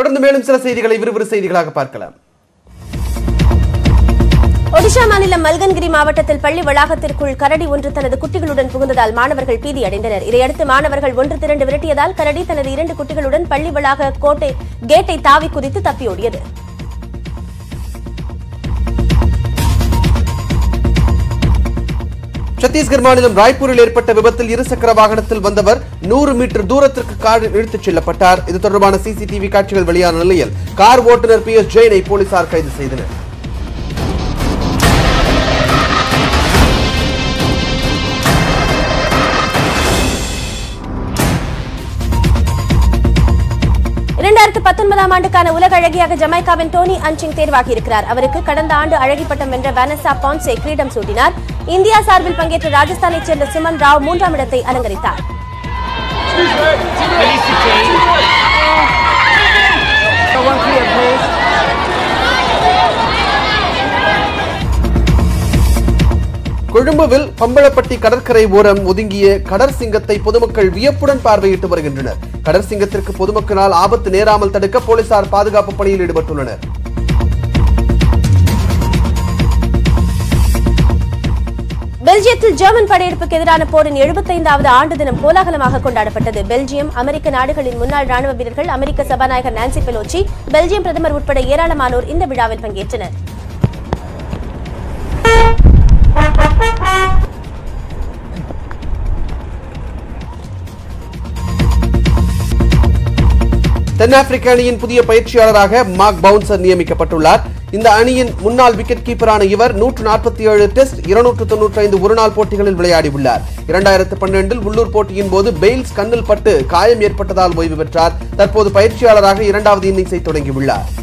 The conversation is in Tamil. தொடர்ந்து மேலும் சில செய்திகளை விறுவிறு செய்திகளாக பார்க்கலாம். ஒடிஷா மாநிலம் மல்கன்கிரி மாவட்டத்தில் பள்ளி வளாகத்திற்குள் கரடி ஒன்று தனது குட்டிகளுடன் புகுந்ததால் மாணவர்கள் பீதியடைந்தனர். இதையடுத்து மாணவர்கள் ஒன்று திரண்டு விரட்டியதால் கரடி தனது 2 குட்டிகளுடன் பள்ளி வளாக கேட்டை தாவி குதித்து தப்பியோடியது. சத்தீஸ்கர் மாநிலம் ராய்ப்பூரில் ஏற்பட்ட விபத்தில் இருசக்கர வாகனத்தில் வந்தவர் 100 மீட்டர் தூரத்திற்கு கார் இழுத்துச் செல்லப்பட்டார். இது தொடர்பான சிசிடிவி காட்சிகள் வெளியான நிலையில் கார் ஓட்டுநர் PS ஜெயினை போலீசார் கைது செய்தனர். ஆண்டுக்கான உலக அழகியாக ஜமைக்காவின் டோனி அன் சிங் தேர்வாகி இருக்கிறார். அவருக்கு கடந்த ஆண்டு அழகி பட்டம் வென்ற வனெசா பான்சே கிரீடம் சூட்டினார். இந்தியா சார்பில் பங்கேற்ற ராஜஸ்தானைச் சேர்ந்த சிமன் ராவ் 3ஆம் இடத்தை அலங்கரித்தார். கொழும்புவில் பம்பளப்பட்டி கடற்கரை ஓரம் ஒதுங்கிய கடற் சிங்கத்தை பொதுமக்கள் வியப்புடன் பார்வையிட்டு வருகின்றனர். கடற் சிங்கத்திற்கு பொதுமக்களால் ஆபத்து நேராமல் தடுக்க போலீசார் பாதுகாப்பு பணியில் ஈடுபட்டுள்ளனர். பெல்ஜியத்தில் ஜெர்மன் படையெடுப்புக்கு எதிரான போரின் 75வது ஆண்டு தினம் கோலாகலமாக கொண்டாடப்பட்டது. பெல்ஜியம், அமெரிக்க நாடுகளின் முன்னாள் ராணுவ வீரர்கள், அமெரிக்க சபாநாயகர் நான்சி பெலோச்சி, பெல்ஜியம் பிரதமர் உட்பட ஏராளமானோர் இந்த விழாவில் பங்கேற்றனர். தென்னாப்பிரிக்க அணியின் புதிய பயிற்சியாளராக மார்க் பவுன்சர் நியமிக்கப்பட்டுள்ளார். இந்த அணியின் முன்னாள் விக்கெட் கீப்பரான இவர் 147 டெஸ்ட் 295 ஒருநாள் போட்டிகளில் விளையாடியுள்ளார். 2012 உள்ளூர் போட்டியின் போது பெயில்ஸ் கண்ணில் பட்டு காயம் ஏற்பட்டதால் ஓய்வு பெற்றார். தற்போது பயிற்சியாளராக 2வது இன்னிங்ஸை தொடங்கியுள்ளார்.